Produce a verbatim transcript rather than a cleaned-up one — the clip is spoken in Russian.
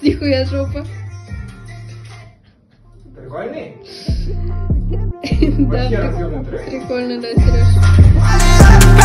Тихая жопа. Прикольный? Да, прикольно, да, Сереж.